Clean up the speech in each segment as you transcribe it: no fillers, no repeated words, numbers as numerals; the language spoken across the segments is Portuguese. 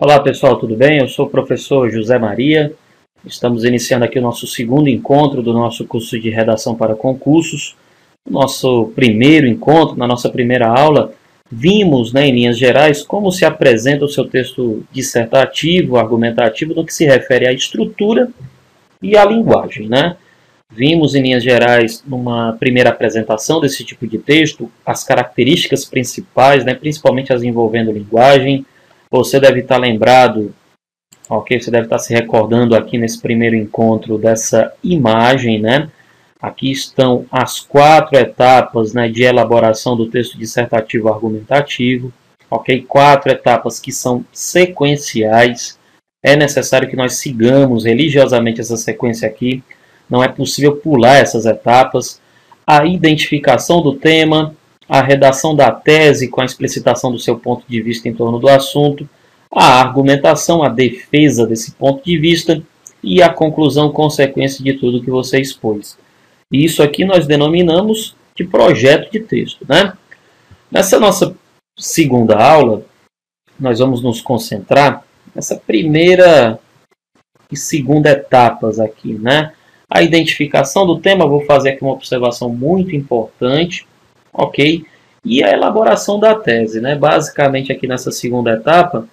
Olá pessoal, tudo bem? Eu sou o professor José Maria. Estamos iniciando aqui o nosso segundo encontro do nosso curso de redação para concursos. Nosso primeiro encontro, na nossa primeira aula, vimos, em linhas gerais, como se apresenta o seu texto dissertativo, argumentativo, no que se refere à estrutura e à linguagem, Vimos, em linhas gerais, numa primeira apresentação desse tipo de texto, as características principais, principalmente as envolvendo linguagem. Você deve estar lembrado, você deve estar se recordando aqui nesse primeiro encontro dessa imagem, Aqui estão as 4 etapas de elaboração do texto dissertativo argumentativo, Quatro etapas que são sequenciais. É necessário que nós sigamos religiosamente essa sequência aqui. Não é possível pular essas etapas. A identificação do tema, a redação da tese com a explicitação do seu ponto de vista em torno do assunto, a argumentação, a defesa desse ponto de vista e a conclusão, consequência de tudo que você expôs. E isso aqui nós denominamos de projeto de texto, Nessa nossa segunda aula, nós vamos nos concentrar nessa primeira e segunda etapas aqui, A identificação do tema, vou fazer aqui uma observação muito importante, E a elaboração da tese, Basicamente, aqui nessa segunda etapa,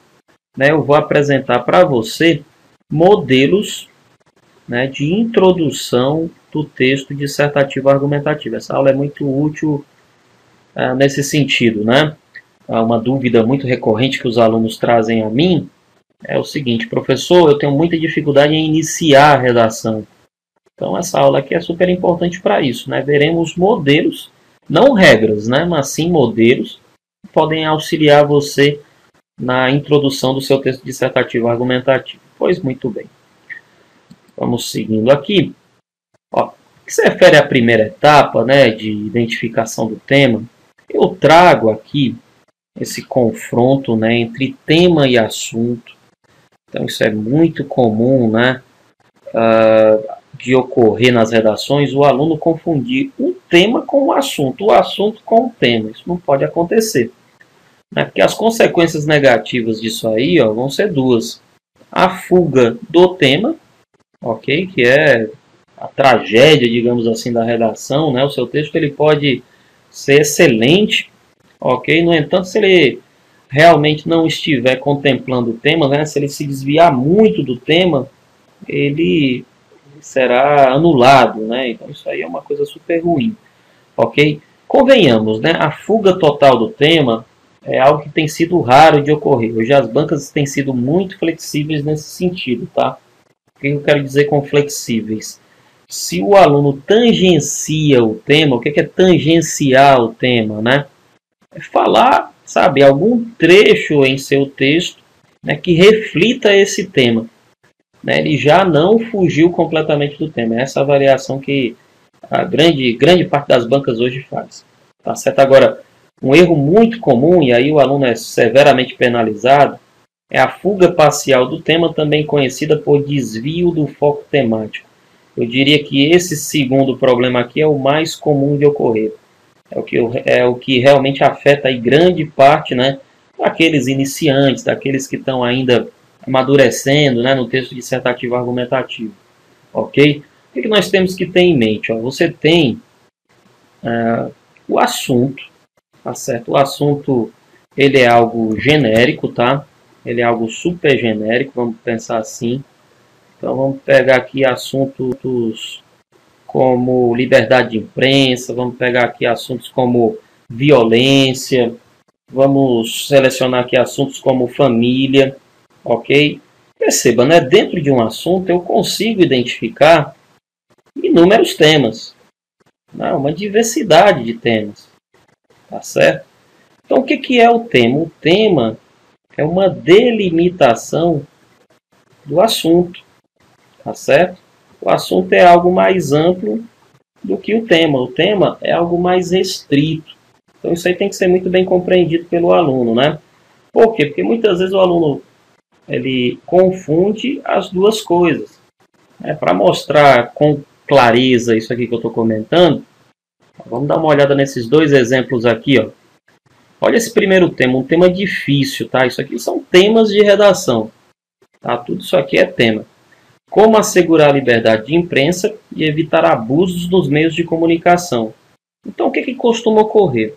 eu vou apresentar para você modelos de introdução do texto dissertativo argumentativo. Essa aula é muito útil nesse sentido, Uma dúvida muito recorrente que os alunos trazem a mim é o seguinte: professor, eu tenho muita dificuldade em iniciar a redação. Então, essa aula aqui é super importante para isso, Veremos modelos, não regras, mas sim modelos que podem auxiliar você na introdução do seu texto dissertativo argumentativo. Pois muito bem. Vamos seguindo aqui. O que se refere à primeira etapa, de identificação do tema, eu trago aqui esse confronto entre tema e assunto. Então, isso é muito comum, de ocorrer nas redações, o aluno confundir o tema com o assunto com o tema. Isso não pode acontecer, Porque as consequências negativas disso aí vão ser duas. A fuga do tema, que é a tragédia, digamos assim, da redação, O seu texto ele pode ser excelente, No entanto, se ele realmente não estiver contemplando o tema, Se ele se desviar muito do tema, ele será anulado, Então, isso aí é uma coisa super ruim, Convenhamos, A fuga total do tema é algo que tem sido raro de ocorrer. Hoje as bancas têm sido muito flexíveis nesse sentido, O que eu quero dizer com flexíveis? Se o aluno tangencia o tema, o que é tangenciar o tema, É falar, algum trecho em seu texto, que reflita esse tema. Ele já não fugiu completamente do tema. É essa avaliação que a grande parte das bancas hoje faz. Tá certo? Agora, um erro muito comum, e aí o aluno é severamente penalizado, é a fuga parcial do tema, também conhecida por desvio do foco temático. Eu diria que esse segundo problema aqui é o mais comum de ocorrer. É o que realmente afeta aí grande parte daqueles iniciantes, daqueles que estão ainda amadurecendo no texto dissertativo argumentativo. O que nós temos que ter em mente? Você tem o assunto, O assunto ele é algo genérico, Ele é algo super genérico, vamos pensar assim. Então vamos pegar aqui assuntos como liberdade de imprensa, vamos pegar aqui assuntos como violência, vamos selecionar aqui assuntos como família. Perceba, dentro de um assunto eu consigo identificar inúmeros temas, uma diversidade de temas, tá certo? Então, o que é o tema? O tema é uma delimitação do assunto, tá certo? O assunto é algo mais amplo do que o tema. O tema é algo mais restrito. Então, isso aí tem que ser muito bem compreendido pelo aluno, Por quê? Porque muitas vezes o aluno ele confunde as duas coisas. Para mostrar com clareza isso aqui que eu estou comentando, vamos dar uma olhada nesses dois exemplos aqui. Olha esse primeiro tema, um tema difícil, tá? Isso aqui são temas de redação, tá? Tudo isso aqui é tema. Como assegurar a liberdade de imprensa e evitar abusos nos meios de comunicação. Então, o que costuma ocorrer?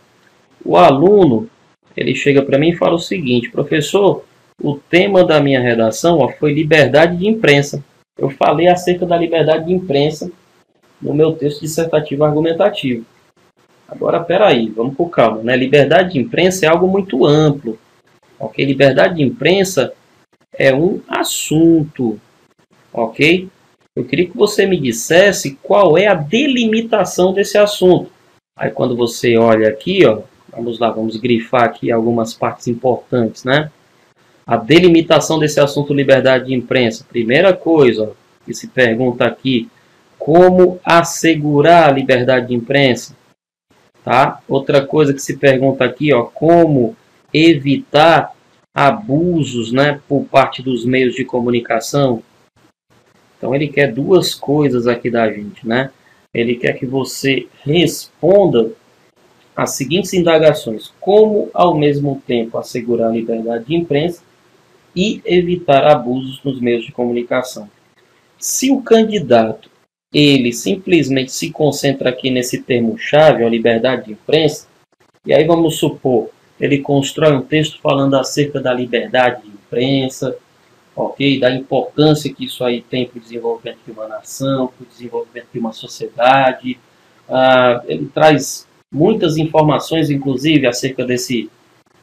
O aluno, ele chega para mim e fala o seguinte: professor, o tema da minha redação foi liberdade de imprensa. Eu falei acerca da liberdade de imprensa no meu texto dissertativo argumentativo. Agora, peraí, vamos com calma, né? Liberdade de imprensa é algo muito amplo. Ok? Liberdade de imprensa é um assunto. Ok? Eu queria que você me dissesse qual é a delimitação desse assunto. Aí, quando você olha aqui, ó, vamos lá, vamos grifar aqui algumas partes importantes, né? A delimitação desse assunto liberdade de imprensa. Primeira coisa, ó, que se pergunta aqui, como assegurar a liberdade de imprensa? Tá? Outra coisa que se pergunta aqui, ó, como evitar abusos, né, por parte dos meios de comunicação. Então ele quer duas coisas aqui da gente, né? Ele quer que você responda as seguintes indagações: como ao mesmo tempo assegurar a liberdade de imprensa e evitar abusos nos meios de comunicação. Se o candidato ele simplesmente se concentra aqui nesse termo-chave, a liberdade de imprensa, e aí vamos supor, ele constrói um texto falando acerca da liberdade de imprensa, ok, da importância que isso aí tem para o desenvolvimento de uma nação, para o desenvolvimento de uma sociedade, ele traz muitas informações, inclusive, acerca desse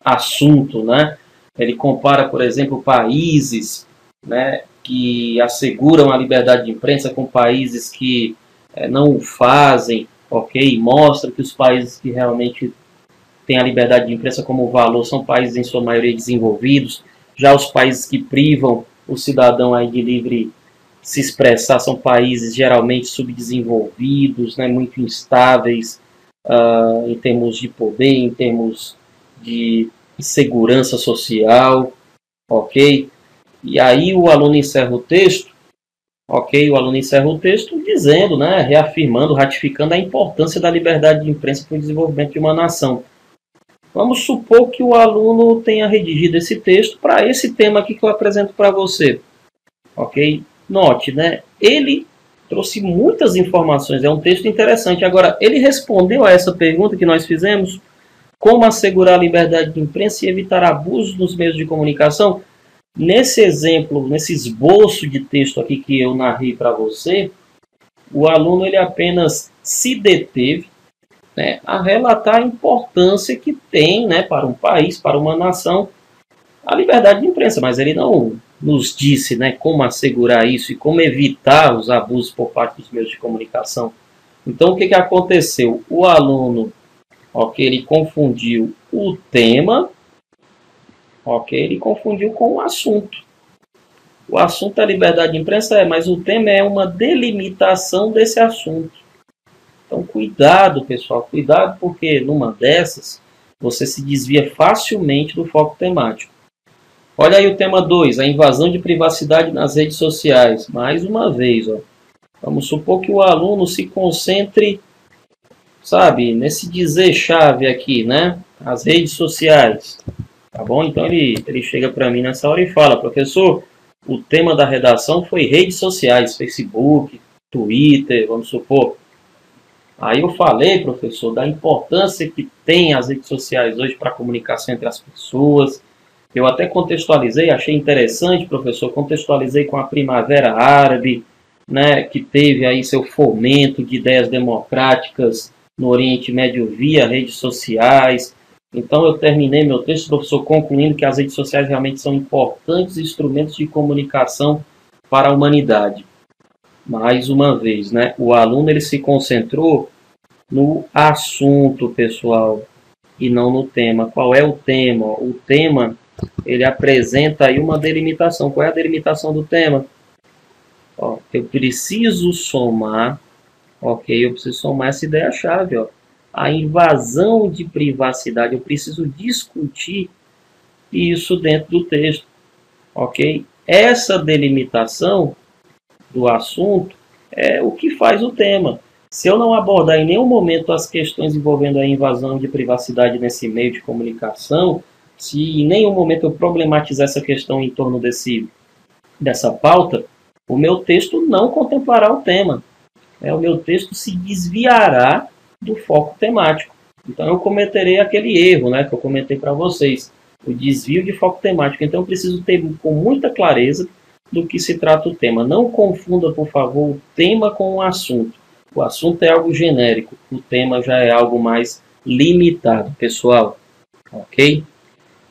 assunto, né? Ele compara, por exemplo, países, né, que asseguram a liberdade de imprensa com países que não o fazem, ok? Mostra que os países que realmente têm a liberdade de imprensa como valor são países, em sua maioria, desenvolvidos. Já os países que privam o cidadão aí de livre se expressar são países geralmente subdesenvolvidos, né, muito instáveis em termos de poder, em termos de segurança social, ok? E aí o aluno encerra o texto, ok? O aluno encerra o texto dizendo, né, reafirmando, ratificando a importância da liberdade de imprensa para o desenvolvimento de uma nação. Vamos supor que o aluno tenha redigido esse texto para esse tema aqui que eu apresento para você, ok? Note, né? Ele trouxe muitas informações, é um texto interessante. Agora, ele respondeu a essa pergunta que nós fizemos: como assegurar a liberdade de imprensa e evitar abusos nos meios de comunicação? Nesse exemplo, nesse esboço de texto aqui que eu narrei para você, o aluno ele apenas se deteve, né, a relatar a importância que tem, né, para um país, para uma nação, a liberdade de imprensa, mas ele não nos disse, né, como assegurar isso e como evitar os abusos por parte dos meios de comunicação. Então o que aconteceu? O aluno, ok, ele confundiu o tema, ok, ele confundiu com o assunto. O assunto é liberdade de imprensa, mas o tema é uma delimitação desse assunto. Então, cuidado, pessoal, cuidado, porque numa dessas, você se desvia facilmente do foco temático. Olha aí o tema 2, a invasão de privacidade nas redes sociais. Mais uma vez, ó. Vamos supor que o aluno se concentre, sabe, nesse dizer-chave aqui, né? As redes sociais. Tá bom? Então ele chega para mim nessa hora e fala: professor, o tema da redação foi redes sociais, Facebook, Twitter, vamos supor. Aí eu falei, professor, da importância que tem as redes sociais hoje para a comunicação entre as pessoas. Eu até contextualizei, achei interessante, professor, contextualizei com a Primavera Árabe, né, que teve aí seu fomento de ideias democráticas no Oriente Médio via redes sociais. Então, eu terminei meu texto, professor, concluindo que as redes sociais realmente são importantes instrumentos de comunicação para a humanidade. Mais uma vez, né? O aluno ele se concentrou no assunto, pessoal, e não no tema. Qual é o tema? O tema, ele apresenta aí uma delimitação. Qual é a delimitação do tema? Ó, eu preciso somar, ok? Eu preciso somar essa ideia-chave, ó. A invasão de privacidade, eu preciso discutir isso dentro do texto, ok? Essa delimitação do assunto é o que faz o tema. Se eu não abordar em nenhum momento as questões envolvendo a invasão de privacidade nesse meio de comunicação, se em nenhum momento eu problematizar essa questão em torno dessa pauta, o meu texto não contemplará o tema. O meu texto se desviará do foco temático. Então eu cometerei aquele erro, né, que eu comentei para vocês, o desvio de foco temático. Então eu preciso ter com muita clareza do que se trata o tema. Não confunda, por favor, o tema com o assunto. O assunto é algo genérico, o tema já é algo mais limitado, pessoal. Ok?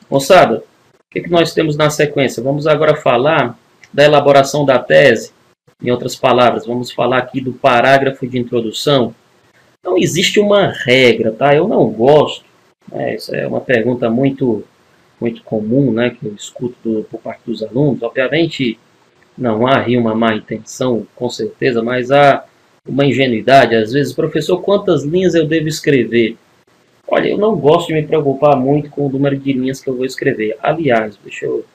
Moçada, o que nós temos na sequência? Vamos agora falar da elaboração da tese. Em outras palavras, vamos falar aqui do parágrafo de introdução. Não existe uma regra, tá? Eu não gosto. Essa é uma pergunta muito comum, né, que eu escuto por parte dos alunos. Obviamente, não há aí uma má intenção, com certeza, mas há uma ingenuidade. Às vezes, professor, quantas linhas eu devo escrever? Olha, eu não gosto de me preocupar muito com o número de linhas que eu vou escrever. Aliás, deixa eu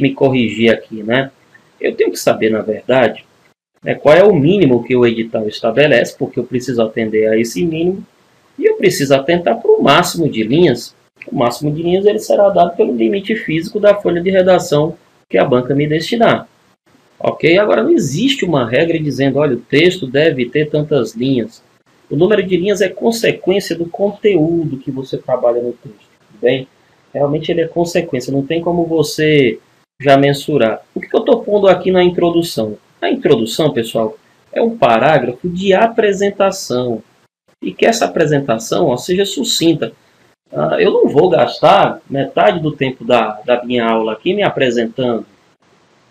me corrigir aqui, né? Eu tenho que saber, na verdade, qual é o mínimo que o edital estabelece, porque eu preciso atender a esse mínimo, e eu preciso atentar para o máximo de linhas. O máximo de linhas ele será dado pelo limite físico da folha de redação que a banca me destinar. Ok? Agora, não existe uma regra dizendo, olha, o texto deve ter tantas linhas. O número de linhas é consequência do conteúdo que você trabalha no texto, tudo bem? Realmente ele é consequência, não tem como você já mensurar. O que eu estou pondo aqui na introdução? A introdução, pessoal, é um parágrafo de apresentação. E que essa apresentação seja sucinta. Eu não vou gastar metade do tempo da minha aula aqui me apresentando.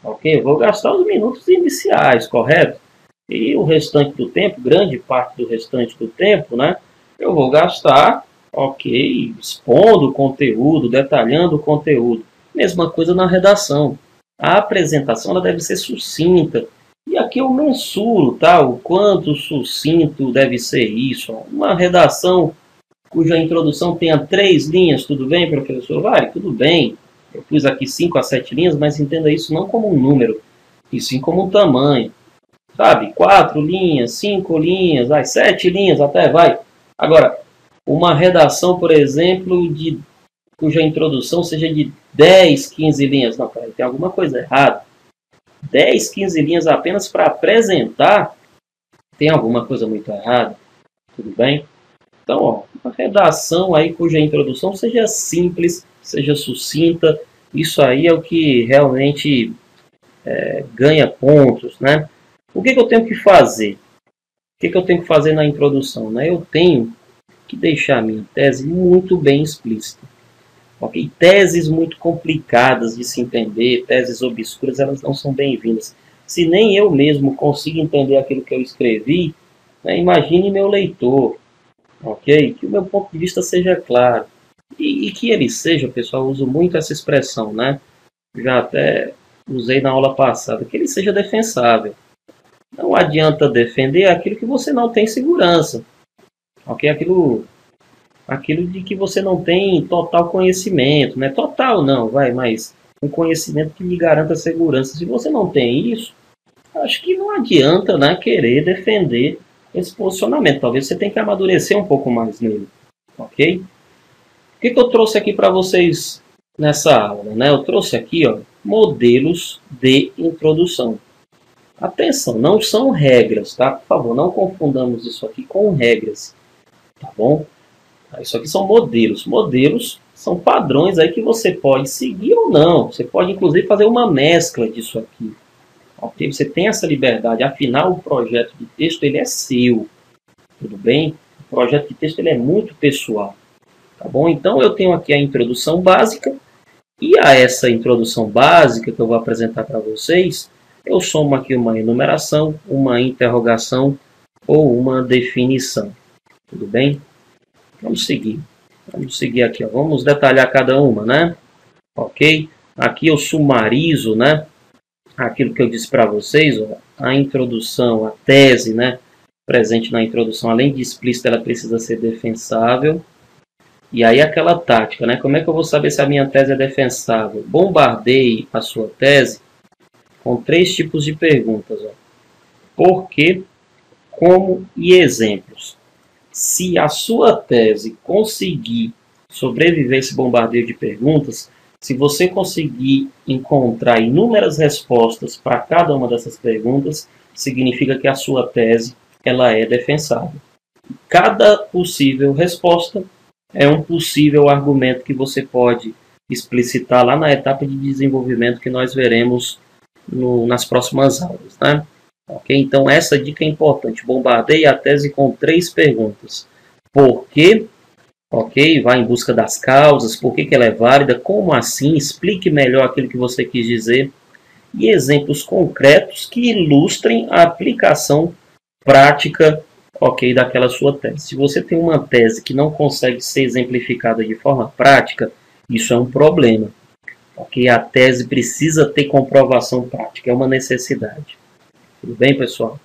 Ok? Eu vou gastar os minutos iniciais, correto? E o restante do tempo, grande parte do restante do tempo, né? Eu vou gastar, ok, expondo o conteúdo, detalhando o conteúdo. Mesma coisa na redação. A apresentação ela deve ser sucinta. E aqui eu mensuro, tá, o quanto sucinto deve ser isso. Uma redação cuja introdução tenha 3 linhas, tudo bem, professor? Vale, tudo bem. Eu pus aqui 5 a 7 linhas, mas entenda isso não como um número, e sim como um tamanho. Sabe, 4 linhas, 5 linhas, 7 linhas, até vai. Agora, uma redação, por exemplo, cuja introdução seja de 10, 15 linhas. Não, peraí, tem alguma coisa errada. 10, 15 linhas apenas para apresentar, tem alguma coisa muito errada. Tudo bem? Então, uma redação aí cuja introdução seja simples, seja sucinta. Isso aí é o que realmente ganha pontos, né? O que eu tenho que fazer? O que eu tenho que fazer na introdução, né? Eu tenho que deixar a minha tese muito bem explícita. Okay? Teses muito complicadas de se entender, teses obscuras, elas não são bem-vindas. Se nem eu mesmo consigo entender aquilo que eu escrevi, né, imagine meu leitor, ok? Que o meu ponto de vista seja claro. E que ele seja, pessoal, eu uso muito essa expressão, né? Já até usei na aula passada, que ele seja defensável. Não adianta defender aquilo que você não tem segurança, ok? Aquilo de que você não tem total conhecimento, né? Total não, vai, mas um conhecimento que lhe garanta segurança. Se você não tem isso, acho que não adianta, né, querer defender esse posicionamento. Talvez você tenha que amadurecer um pouco mais nele, ok? O que eu trouxe aqui para vocês nessa aula, né? Eu trouxe aqui, modelos de introdução. Atenção, não são regras, tá? Por favor, não confundamos isso aqui com regras, tá bom? Isso aqui são modelos. Modelos são padrões aí que você pode seguir ou não. Você pode, inclusive, fazer uma mescla disso aqui. Ok? Você tem essa liberdade. Afinal, o projeto de texto ele é seu. Tudo bem? O projeto de texto ele é muito pessoal. Tá bom? Então, eu tenho aqui a introdução básica. E a essa introdução básica que eu vou apresentar para vocês, eu somo aqui uma enumeração, uma interrogação ou uma definição. Tudo bem? Vamos seguir aqui, vamos detalhar cada uma, né? Ok? Aqui eu sumarizo, né, aquilo que eu disse para vocês, a introdução, a tese, né, presente na introdução, além de explícita, ela precisa ser defensável. E aí aquela tática, né, como é que eu vou saber se a minha tese é defensável? Bombardeie a sua tese com 3 tipos de perguntas, Por quê? como e exemplos. Se a sua tese conseguir sobreviver a esse bombardeio de perguntas, se você conseguir encontrar inúmeras respostas para cada uma dessas perguntas, significa que a sua tese ela é defensável. Cada possível resposta é um possível argumento que você pode explicitar lá na etapa de desenvolvimento que nós veremos nas próximas aulas, né? Okay? Então essa dica é importante. Bombardeie a tese com 3 perguntas. Por quê? Ok, vá em busca das causas, por que ela é válida, como assim, explique melhor aquilo que você quis dizer, e exemplos concretos que ilustrem a aplicação prática, ok, daquela sua tese. Se você tem uma tese que não consegue ser exemplificada de forma prática, isso é um problema, ok? A tese precisa ter comprovação prática, é uma necessidade. Tudo bem, pessoal?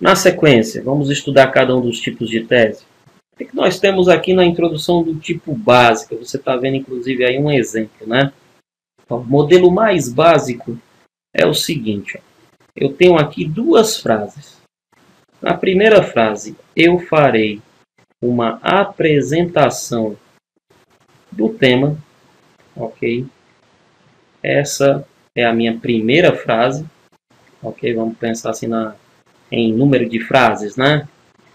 Na sequência, vamos estudar cada um dos tipos de tese. O que nós temos aqui na introdução do tipo básico? Você está vendo, inclusive, aí um exemplo, né? Então, o modelo mais básico é o seguinte. Ó. Eu tenho aqui 2 frases. Na primeira frase, eu farei uma apresentação do tema. Ok? Essa é a minha primeira frase. Ok? Vamos pensar assim em número de frases, né?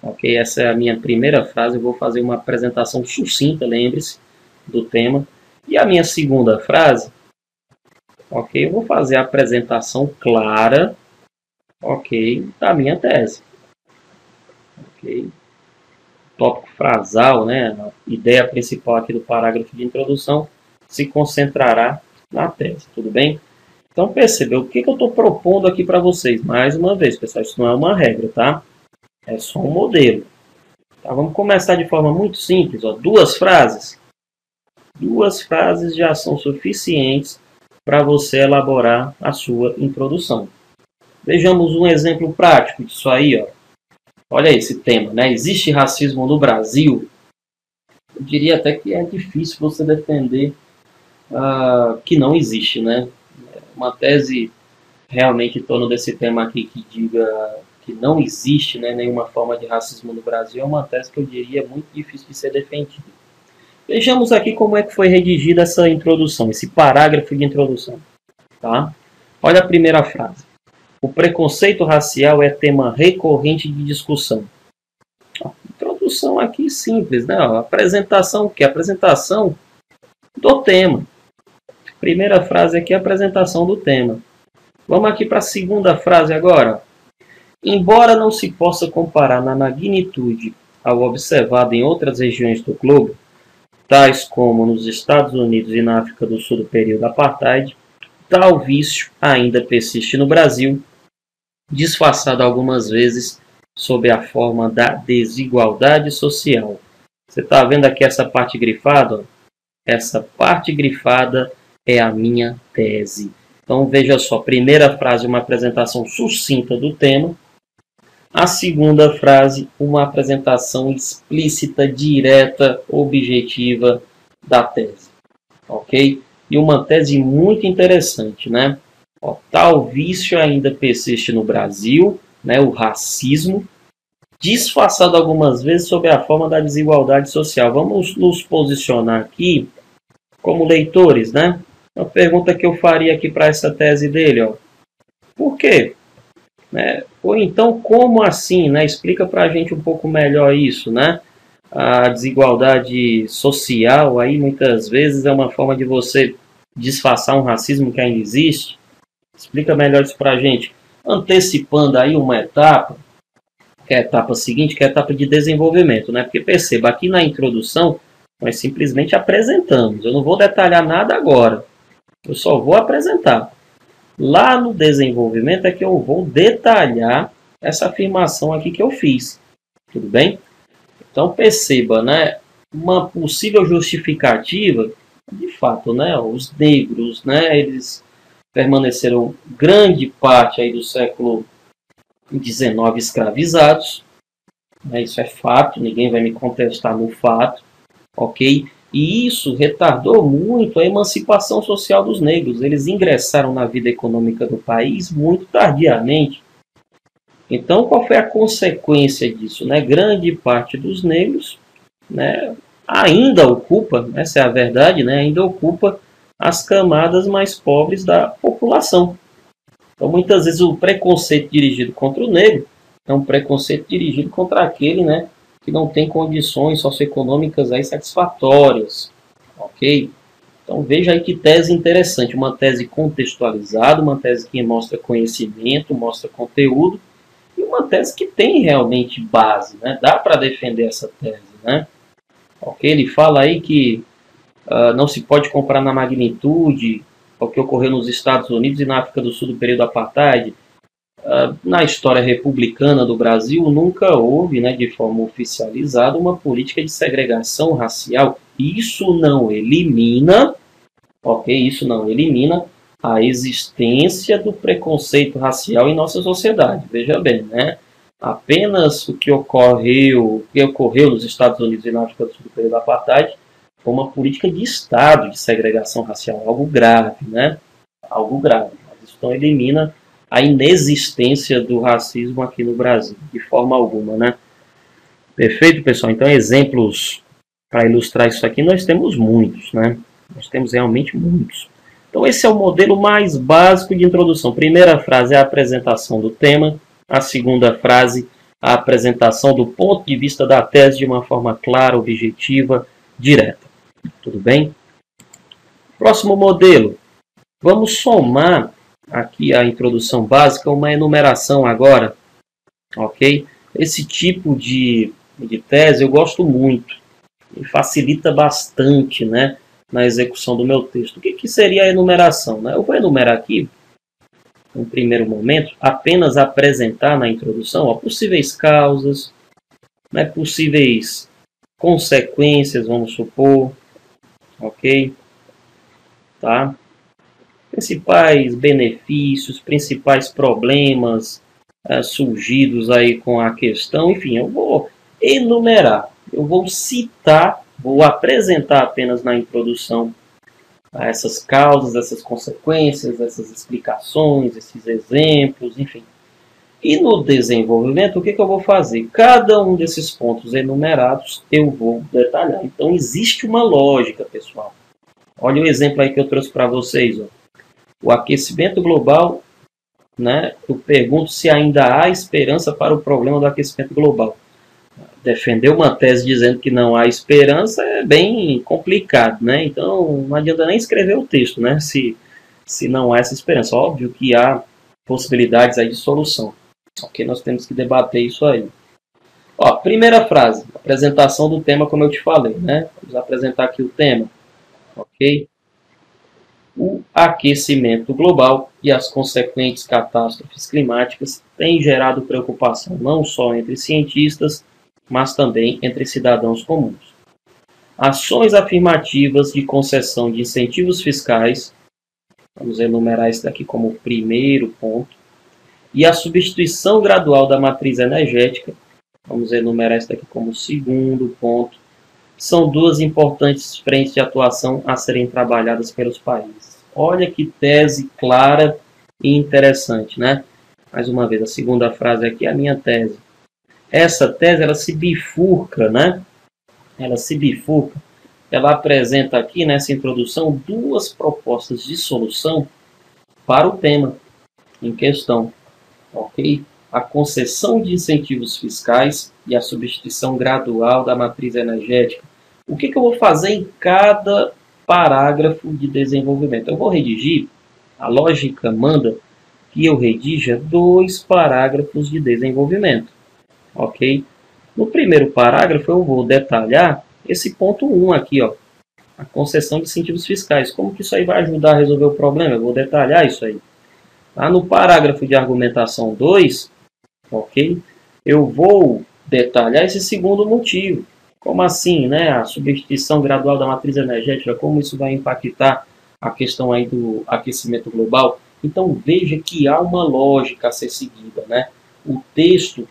Ok, essa é a minha primeira frase, eu vou fazer uma apresentação sucinta, lembre-se, do tema. E a minha segunda frase, ok, eu vou fazer a apresentação clara, ok, da minha tese. Ok, tópico frasal, né, a ideia principal aqui do parágrafo de introdução, se concentrará na tese, tudo bem? Então percebeu o que eu estou propondo aqui para vocês, mais uma vez, pessoal, isso não é uma regra, tá? É só um modelo. Tá, vamos começar de forma muito simples. Ó. 2 frases. 2 frases já são suficientes para você elaborar a sua introdução. Vejamos um exemplo prático disso aí. Ó. Olha esse tema, né? Existe racismo no Brasil? Eu diria até que é difícil você defender que não existe, né? Uma tese realmente em torno desse tema aqui que diga que não existe, né, nenhuma forma de racismo no Brasil, é uma tese que eu diria muito difícil de ser defendida. Vejamos aqui como é que foi redigida essa introdução, esse parágrafo de introdução. Tá? Olha a primeira frase. O preconceito racial é tema recorrente de discussão. Ó, introdução aqui simples, né? Ó, apresentação, que é apresentação do tema. Primeira frase aqui é apresentação do tema. Vamos aqui para a segunda frase agora. Embora não se possa comparar na magnitude ao observado em outras regiões do globo, tais como nos Estados Unidos e na África do Sul do período apartheid, tal vício ainda persiste no Brasil, disfarçado algumas vezes sob a forma da desigualdade social. Você está vendo aqui essa parte grifada? Ó? Essa parte grifada é a minha tese. Então veja só, primeira frase, uma apresentação sucinta do tema. A segunda frase, uma apresentação explícita, direta, objetiva da tese. Ok? E uma tese muito interessante, né? Ó, tal vício ainda persiste no Brasil, né? O racismo, disfarçado algumas vezes sob a forma da desigualdade social. Vamos nos posicionar aqui como leitores, né? Uma pergunta que eu faria aqui para essa tese dele, ó. Por quê? Né? Ou então, como assim? Né? Explica para a gente um pouco melhor isso, né? A desigualdade social, aí muitas vezes, é uma forma de você disfarçar um racismo que ainda existe. Explica melhor isso para a gente. Antecipando aí uma etapa, que é a etapa seguinte, que é a etapa de desenvolvimento, né? Porque perceba, aqui na introdução, nós simplesmente apresentamos. Eu não vou detalhar nada agora. Eu só vou apresentar. Lá no desenvolvimento é que eu vou detalhar essa afirmação aqui que eu fiz. Tudo bem? Então perceba, né? Uma possível justificativa, de fato, né? Os negros, né? Eles permaneceram grande parte aí do século XIX escravizados. Isso é fato, ninguém vai me contestar no fato. Ok? E isso retardou muito a emancipação social dos negros. Eles ingressaram na vida econômica do país muito tardiamente. Então, qual foi a consequência disso? Né? Grande parte dos negros, né, ainda ocupa, essa é a verdade, né, ainda ocupa as camadas mais pobres da população. Então, muitas vezes o preconceito dirigido contra o negro é um preconceito dirigido contra aquele, né, que não tem condições socioeconômicas aí satisfatórias. Ok? Então veja aí que tese interessante, uma tese contextualizada, uma tese que mostra conhecimento, mostra conteúdo, e uma tese que tem realmente base, né? Dá para defender essa tese, né? Ok? Ele fala aí que não se pode comparar na magnitude ao que ocorreu nos Estados Unidos e na África do Sul do período apartheid. Na história republicana do Brasil nunca houve, né, de forma oficializada, uma política de segregação racial. Isso não elimina, ok? Isso não elimina a existência do preconceito racial em nossa sociedade. Veja bem, né? Apenas o que ocorreu nos Estados Unidos e na África do Sul do período da apartheid foi uma política de Estado de segregação racial, algo grave, né? Algo grave. Mas isso não elimina a inexistência do racismo aqui no Brasil, de forma alguma, né? Perfeito, pessoal? Então, exemplos para ilustrar isso aqui, nós temos muitos, né? Nós temos realmente muitos. Então, esse é o modelo mais básico de introdução. Primeira frase é a apresentação do tema. A segunda frase, a apresentação do ponto de vista da tese de uma forma clara, objetiva, direta. Tudo bem? Próximo modelo. Vamos somar aqui a introdução básica, uma enumeração agora. Ok? Esse tipo de tese eu gosto muito. E facilita bastante, né, na execução do meu texto. O que, que seria a enumeração? Né? Eu vou enumerar aqui, no primeiro momento, apenas apresentar na introdução, ó, possíveis causas, né, possíveis consequências, vamos supor, ok? Tá? Principais benefícios, principais problemas surgidos aí com a questão, enfim, eu vou enumerar. Eu vou citar, vou apresentar apenas na introdução essas causas, essas consequências, essas explicações, esses exemplos, enfim. E no desenvolvimento, o que eu vou fazer? Cada um desses pontos enumerados eu vou detalhar. Então, existe uma lógica, pessoal. Olha o exemplo aí que eu trouxe para vocês. Ó. O aquecimento global, né? Eu pergunto se ainda há esperança para o problema do aquecimento global. Defender uma tese dizendo que não há esperança é bem complicado, né? Então, não adianta nem escrever o texto, né? Se não há essa esperança. Óbvio que há possibilidades aí de solução. Ok? Nós temos que debater isso aí. Ó, primeira frase. Apresentação do tema, como eu te falei, né? Vamos apresentar aqui o tema. Ok? O aquecimento global e as consequentes catástrofes climáticas têm gerado preocupação não só entre cientistas, mas também entre cidadãos comuns. Ações afirmativas de concessão de incentivos fiscais, vamos enumerar isso daqui como o primeiro ponto, e a substituição gradual da matriz energética, vamos enumerar isso daqui como o segundo ponto, são duas importantes frentes de atuação a serem trabalhadas pelos países. Olha que tese clara e interessante, né? Mais uma vez, a segunda frase aqui é a minha tese. Essa tese, ela se bifurca, né? Ela se bifurca. Ela apresenta aqui, nessa introdução, duas propostas de solução para o tema em questão. Ok? A concessão de incentivos fiscais e a substituição gradual da matriz energética. O que eu vou fazer em cada parágrafo de desenvolvimento? Eu vou redigir, a lógica manda que eu redija dois parágrafos de desenvolvimento. Ok? No primeiro parágrafo eu vou detalhar esse ponto 1 aqui, ó, a concessão de incentivos fiscais. Como que isso aí vai ajudar a resolver o problema? Eu vou detalhar isso aí. Lá no parágrafo de argumentação 2, ok? Eu vou detalhar esse segundo motivo. Como assim, né? A substituição gradual da matriz energética, como isso vai impactar a questão aí do aquecimento global. Então veja que há uma lógica a ser seguida, né? O texto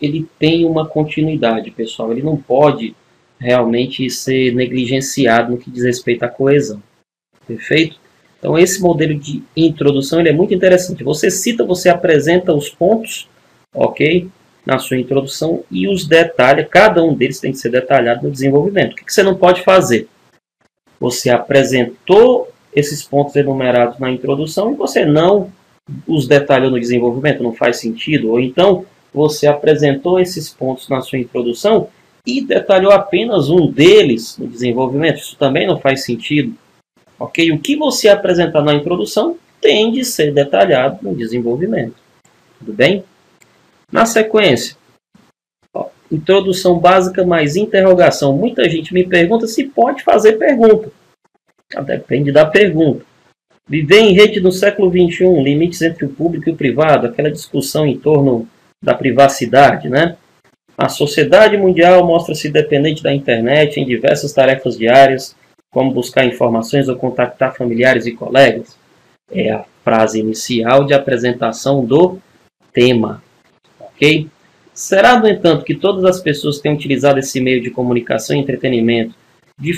ele tem uma continuidade, pessoal. Ele não pode realmente ser negligenciado no que diz respeito à coesão. Perfeito? Então, esse modelo de introdução ele é muito interessante. Você cita, você apresenta os pontos, ok? Na sua introdução e os detalha. Cada um deles tem que ser detalhado no desenvolvimento. O que você não pode fazer? Você apresentou esses pontos enumerados na introdução e você não os detalhou no desenvolvimento, não faz sentido. Ou então, você apresentou esses pontos na sua introdução e detalhou apenas um deles no desenvolvimento. Isso também não faz sentido. Ok? O que você apresentar na introdução tem de ser detalhado no desenvolvimento. Tudo bem? Na sequência, ó, introdução básica mais interrogação. Muita gente me pergunta se pode fazer pergunta. Depende da pergunta. Viver em rede no século XXI, limites entre o público e o privado, aquela discussão em torno da privacidade, né? A sociedade mundial mostra-se dependente da internet em diversas tarefas diárias, como buscar informações ou contactar familiares e colegas. É a frase inicial de apresentação do tema. Ok? Será, no entanto, que todas as pessoas têm utilizado esse meio de comunicação e entretenimento de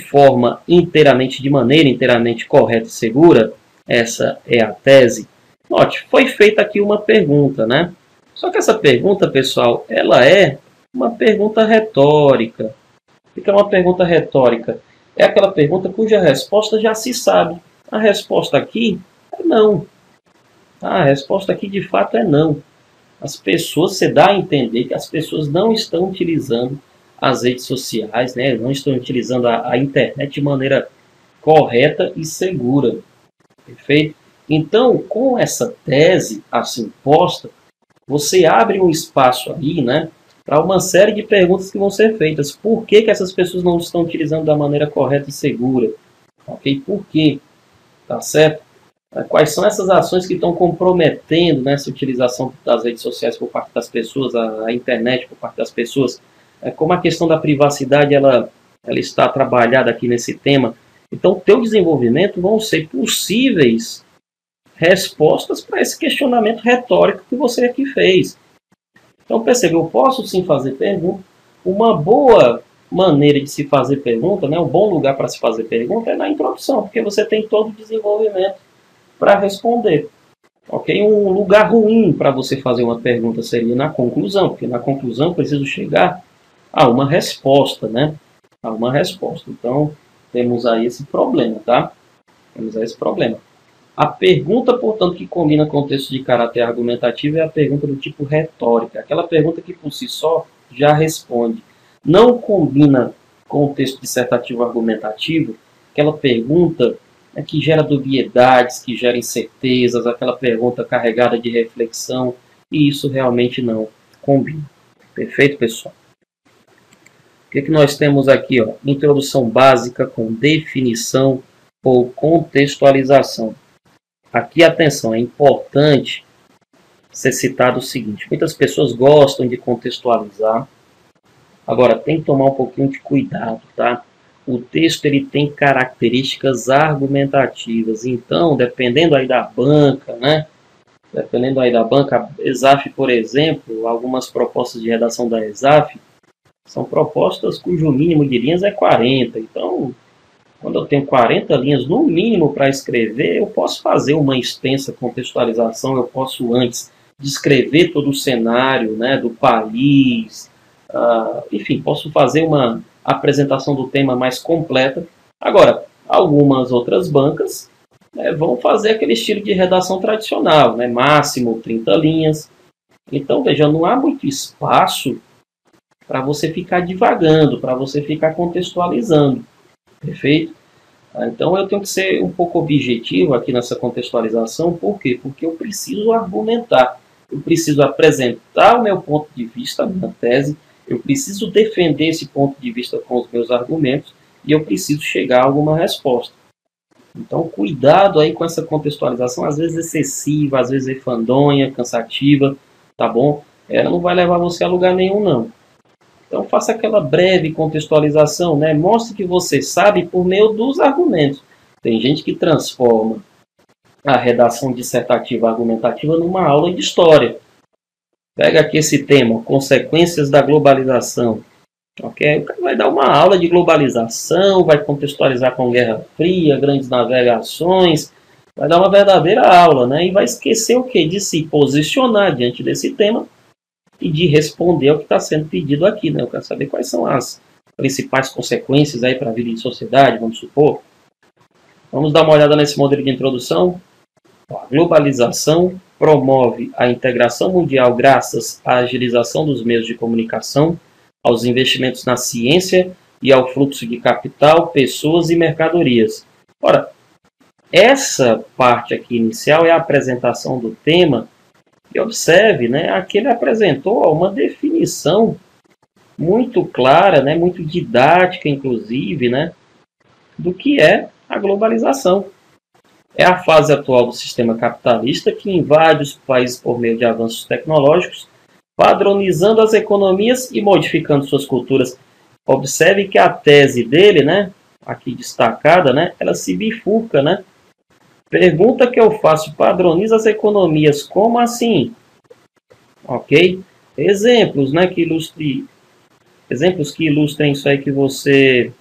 maneira inteiramente correta e segura? Essa é a tese. Note, foi feita aqui uma pergunta, né? Só que essa pergunta, pessoal, ela é uma pergunta retórica. O que é uma pergunta retórica? É aquela pergunta cuja resposta já se sabe. A resposta aqui é não. A resposta aqui, de fato, é não. As pessoas, você dá a entender que as pessoas não estão utilizando as redes sociais, né? Não estão utilizando a internet de maneira correta e segura. Perfeito? Então, com essa tese assim posta, você abre um espaço aí, né, para uma série de perguntas que vão ser feitas. Por que que essas pessoas não estão utilizando da maneira correta e segura? Ok? Por quê? Tá certo? Quais são essas ações que estão comprometendo, né, essa utilização das redes sociais por parte das pessoas, a internet por parte das pessoas? Como a questão da privacidade ela está trabalhada aqui nesse tema. Então, o teu desenvolvimento vão ser possíveis respostas para esse questionamento retórico que você aqui fez. Então, percebeu? Eu posso sim fazer pergunta. Uma boa maneira de se fazer pergunta, né, um bom lugar para se fazer pergunta é na introdução, porque você tem todo o desenvolvimento para responder. Okay? Um lugar ruim para você fazer uma pergunta seria na conclusão, porque na conclusão eu preciso chegar a uma resposta, né? A uma resposta. Então, temos aí esse problema, tá? Temos aí esse problema. A pergunta, portanto, que combina contexto de caráter argumentativo é a pergunta do tipo retórica. Aquela pergunta que por si só já responde. Não combina contexto dissertativo argumentativo, aquela pergunta que gera dubiedades, que gera incertezas, aquela pergunta carregada de reflexão, e isso realmente não combina. Perfeito, pessoal? O que é que nós temos aqui? Ó? Introdução básica com definição ou contextualização. Aqui, atenção, é importante ser citado o seguinte. Muitas pessoas gostam de contextualizar. Agora, tem que tomar um pouquinho de cuidado, tá? O texto ele tem características argumentativas. Então, dependendo aí da banca, né? Dependendo aí da banca, a ESAF, por exemplo, algumas propostas de redação da ESAF são propostas cujo mínimo de linhas é 40. Então, quando eu tenho 40 linhas no mínimo para escrever, eu posso fazer uma extensa contextualização, eu posso antes descrever todo o cenário, né, do país, enfim, posso fazer uma apresentação do tema mais completa. Agora, algumas outras bancas, né, vão fazer aquele estilo de redação tradicional, né, máximo 30 linhas. Então, veja, não há muito espaço para você ficar divagando, para você ficar contextualizando. Perfeito? Então eu tenho que ser um pouco objetivo aqui nessa contextualização. Por quê? Porque eu preciso argumentar. Eu preciso apresentar o meu ponto de vista, a minha tese. Eu preciso defender esse ponto de vista com os meus argumentos. E eu preciso chegar a alguma resposta. Então cuidado aí com essa contextualização. Às vezes excessiva, às vezes enfadonha, cansativa. Tá bom? Ela não vai levar você a lugar nenhum, não. Então, faça aquela breve contextualização, né? Mostre que você sabe por meio dos argumentos. Tem gente que transforma a redação dissertativa argumentativa numa aula de história. Pega aqui esse tema, consequências da globalização. Okay? O cara vai dar uma aula de globalização, vai contextualizar com Guerra Fria, grandes navegações, Vai dar uma verdadeira aula, né? E vai esquecer o quê? De se posicionar diante desse tema e de responder ao que está sendo pedido aqui, né? Eu quero saber quais são as principais consequências aí para a vida de sociedade, vamos supor. Vamos dar uma olhada nesse modelo de introdução. A globalização promove a integração mundial graças à agilização dos meios de comunicação, aos investimentos na ciência e ao fluxo de capital, pessoas e mercadorias. Ora, essa parte aqui inicial é a apresentação do tema. E observe, né, aqui ele apresentou uma definição muito clara, né, muito didática, inclusive, né, do que é a globalização. É a fase atual do sistema capitalista que invade os países por meio de avanços tecnológicos, padronizando as economias e modificando suas culturas. Observe que a tese dele, né, aqui destacada, né, ela se bifurca, né? Pergunta que eu faço: padroniza as economias, como assim? Ok? Exemplos, né, que ilustrem, isso aí que você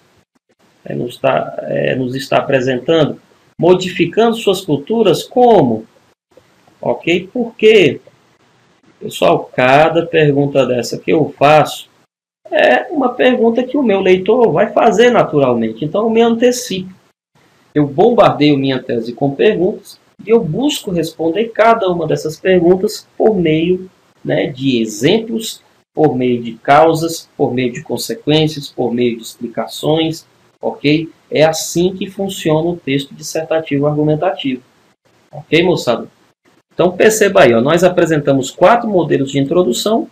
nos está apresentando. Modificando suas culturas, como? Ok? Por quê? Pessoal, cada pergunta dessa que eu faço é uma pergunta que o meu leitor vai fazer naturalmente. Então, eu me antecipo. Eu bombardeio minha tese com perguntas e eu busco responder cada uma dessas perguntas por meio, né, de exemplos, por meio de causas, por meio de consequências, por meio de explicações. Ok? É assim que funciona o texto dissertativo argumentativo. Ok, moçada? Então, perceba aí, ó, nós apresentamos 4 modelos de introdução.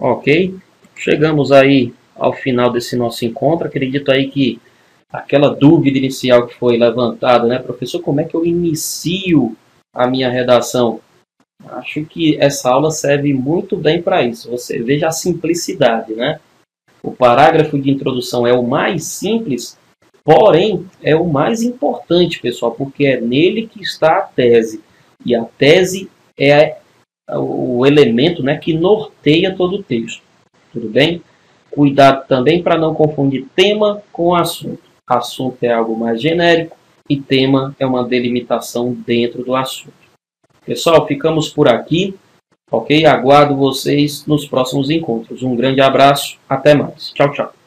Ok? Chegamos aí ao final desse nosso encontro. Acredito aí que aquela dúvida inicial que foi levantada, né? Professor, como é que eu inicio a minha redação? Acho que essa aula serve muito bem para isso. Você veja a simplicidade, né? O parágrafo de introdução é o mais simples, porém é o mais importante, pessoal, porque é nele que está a tese. E a tese é o elemento, né, que norteia todo o texto. Tudo bem? Cuidado também para não confundir tema com assunto. Assunto é algo mais genérico e tema é uma delimitação dentro do assunto. Pessoal, ficamos por aqui. Ok? Aguardo vocês nos próximos encontros. Um grande abraço. Até mais. Tchau, tchau.